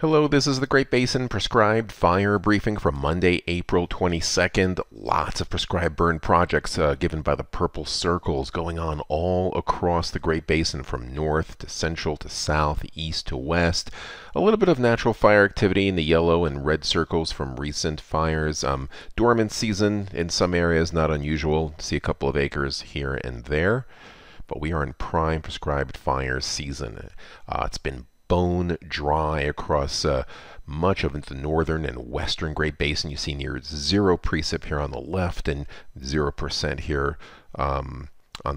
Hello, this is the Great Basin Prescribed Fire Briefing from Monday, April 22nd. Lots of prescribed burn projects given by the purple circles going on all across the Great Basin from north to central to south, east to west. A little bit of natural fire activity in the yellow and red circles from recent fires. Dormant season in some areas, not unusual. See a couple of acres here and there. But we are in prime prescribed fire season. It's been bone dry across much of the northern and western Great Basin. You see near zero precip here on the left and 0% here on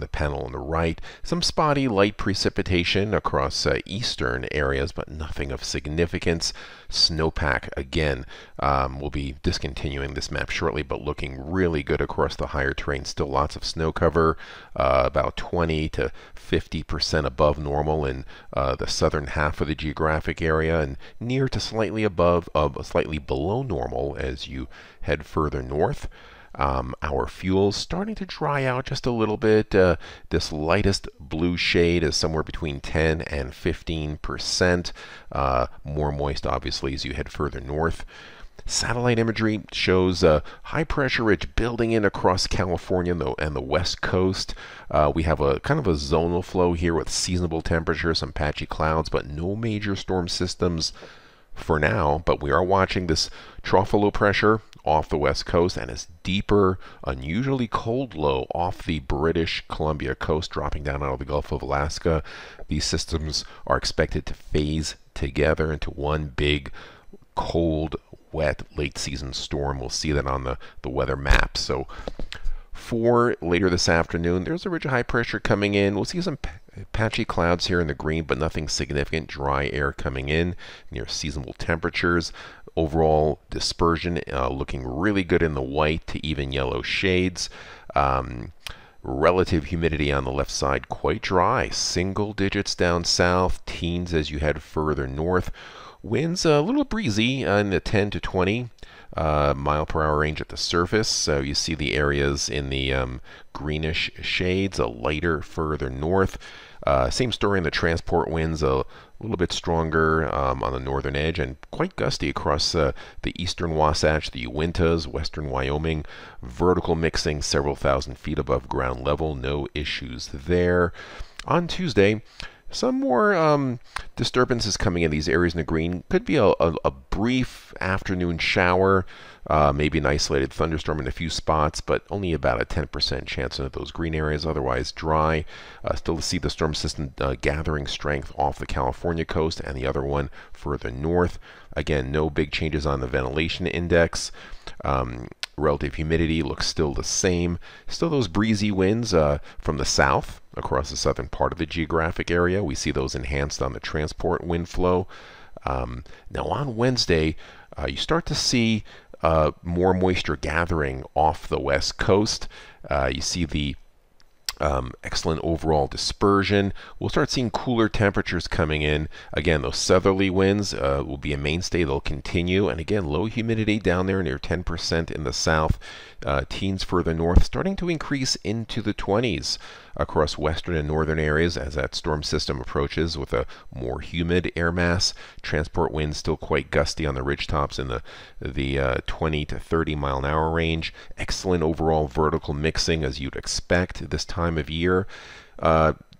the panel on the right. Some spotty light precipitation across eastern areas, but nothing of significance. Snowpack, again, we'll be discontinuing this map shortly, but looking really good across the higher terrain. Still lots of snow cover, about 20 to 50% above normal in the southern half of the geographic area, and near to slightly above, slightly below normal as you head further north. Our fuels starting to dry out just a little bit. This lightest blue shade is somewhere between 10 and 15%. More moist, obviously, as you head further north. Satellite imagery shows a high pressure ridge building in across California and the West Coast. We have a kind of a zonal flow here with seasonable temperatures, some patchy clouds, but no major storm systems for now. But we are watching this trough of low pressure off the West Coast and its deeper, unusually cold low off the British Columbia coast, dropping down out of the Gulf of Alaska. These systems are expected to phase together into one big, cold, wet, late season storm. We'll see that on the weather map. So for later this afternoon, there's a ridge of high pressure coming in. We'll see some patchy clouds here in the green, but nothing significant. Dry air coming in near seasonable temperatures. Overall dispersion looking really good in the white to even yellow shades. Relative humidity on the left side quite dry. Single digits down south, teens as you head further north. Winds a little breezy in the 10 to 20 mile per hour range at the surface. So you see the areas in the greenish shades, a lighter further north. Same story in the transport winds, a little bit stronger on the northern edge and quite gusty across the eastern Wasatch, the Uintas, western Wyoming. Vertical mixing several thousand feet above ground level, no issues there. On Tuesday, some more disturbances coming in these areas in the green. Could be a brief afternoon shower, maybe an isolated thunderstorm in a few spots, but only about a 10% chance in those green areas, otherwise dry. Still to see the storm system gathering strength off the California coast and the other one further north. Again, no big changes on the ventilation index. Relative humidity looks still the same. Still those breezy winds from the south across the southern part of the geographic area. We see those enhanced on the transport wind flow. Now on Wednesday, you start to see more moisture gathering off the West Coast. You see the excellent overall dispersion. We'll start seeing cooler temperatures coming in. Again, those southerly winds will be a mainstay. They'll continue. And again, low humidity down there near 10% in the south. Teens further north starting to increase into the 20s across western and northern areas as that storm system approaches with a more humid air mass. Transport winds still quite gusty on the ridgetops in the 20 to 30 mile an hour range. Excellent overall vertical mixing as you'd expect this time of year.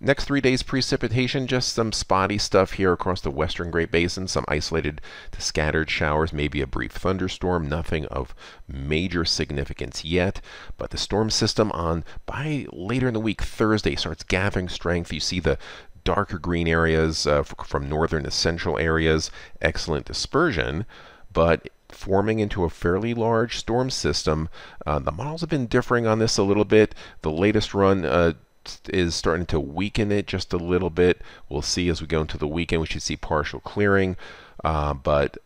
Next 3 days precipitation, just some spotty stuff here across the western Great Basin, some isolated to scattered showers, maybe a brief thunderstorm, nothing of major significance yet. But the storm system on by later in the week, Thursday, starts gathering strength. You see the darker green areas from northern to central areas, excellent dispersion, but forming into a fairly large storm system. The models have been differing on this a little bit. The latest run is starting to weaken it just a little bit. We'll see as we go into the weekend. We should see partial clearing, but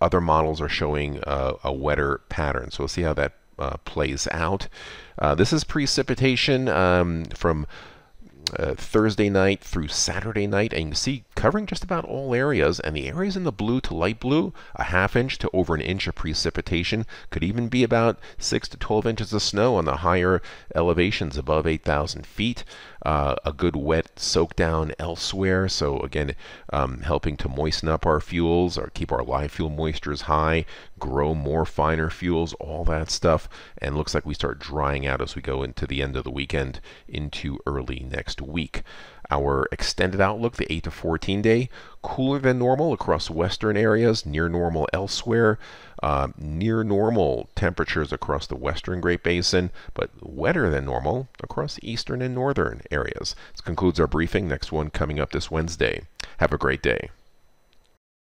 other models are showing a wetter pattern. So we'll see how that plays out. This is precipitation from Thursday night through Saturday night, and you can see covering just about all areas, and the areas in the blue to light blue, a half inch to over an inch of precipitation, could even be about 6 to 12 inches of snow on the higher elevations above 8,000 feet. a good wet soak down elsewhere. So again, helping to moisten up our fuels or keep our live fuel moistures high, grow more finer fuels, all that stuff. And looks like we start drying out as we go into the end of the weekend into early next week. Our extended outlook, the 8 to 14 day, cooler than normal across western areas, near normal elsewhere, near normal temperatures across the western Great Basin, but wetter than normal across eastern and northern areas. This concludes our briefing. Next one coming up this Wednesday. Have a great day.